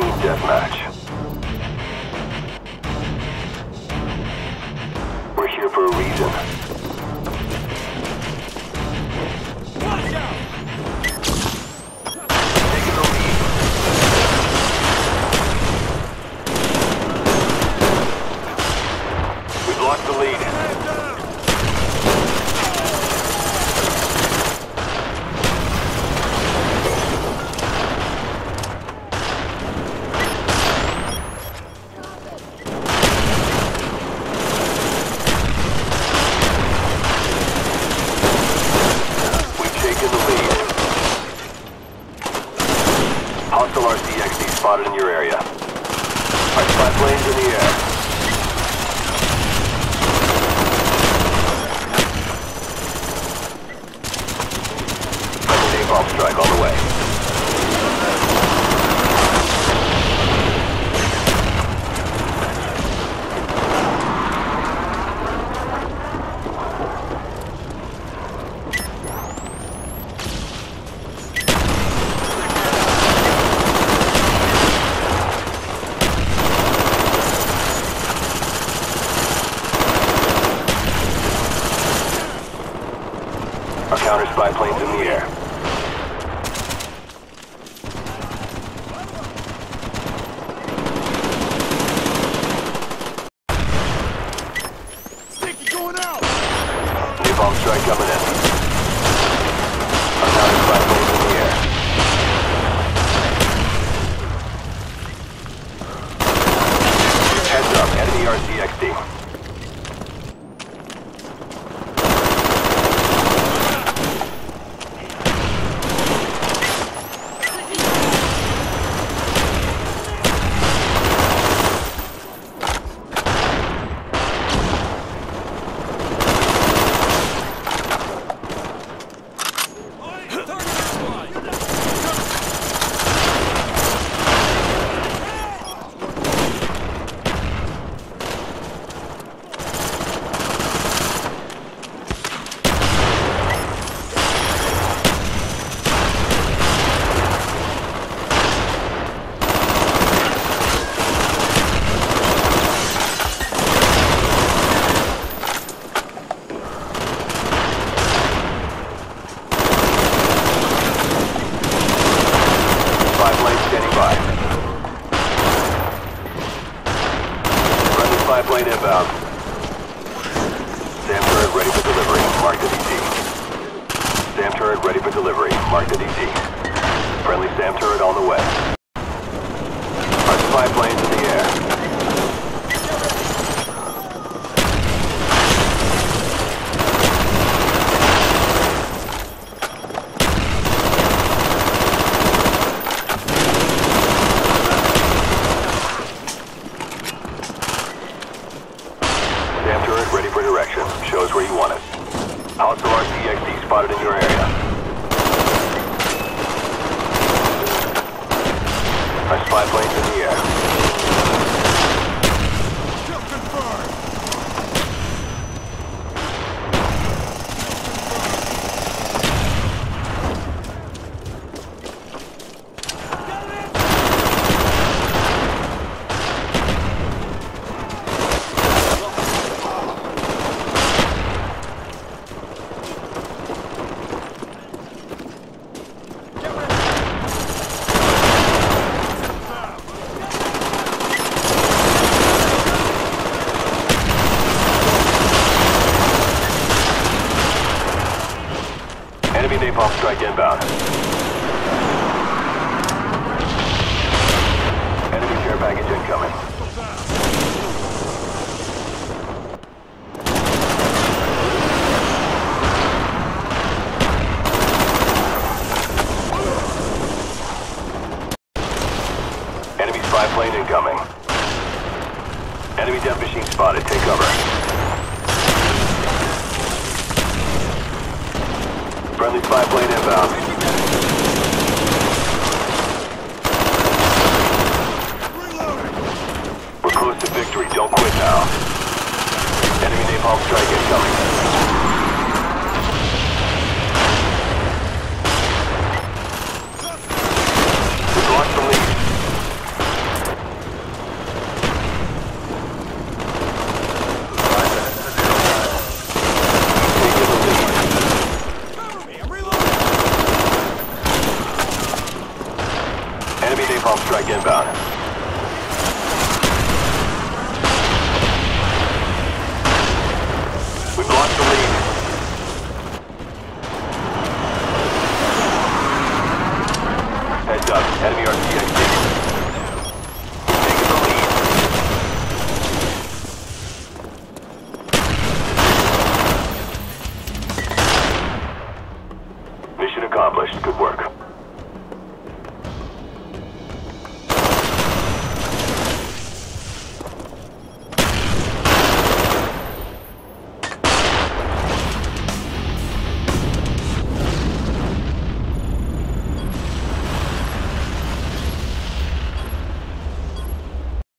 Proceed deathmatch. We're here for a reason. Biplanes in the air. Sticky going out! New bomb strike coming in. Our counter biplanes in the air. Heads up, enemy RTXD. Plane inbound. SAM turret ready for delivery. Marked at ET. SAM turret ready for delivery. Marked at ET. Friendly SAM turret on the way. Our spy plane's in the air. Napalm strike inbound. Enemy care package incoming. Enemy spy plane incoming. Enemy death machine spotted. Take cover. Friendly spy plane inbound. Reloading. We're close to victory. Don't quit now. Enemy napalm strike incoming. We've lost the lead. Enemy napalm strike inbound. We've lost the lead.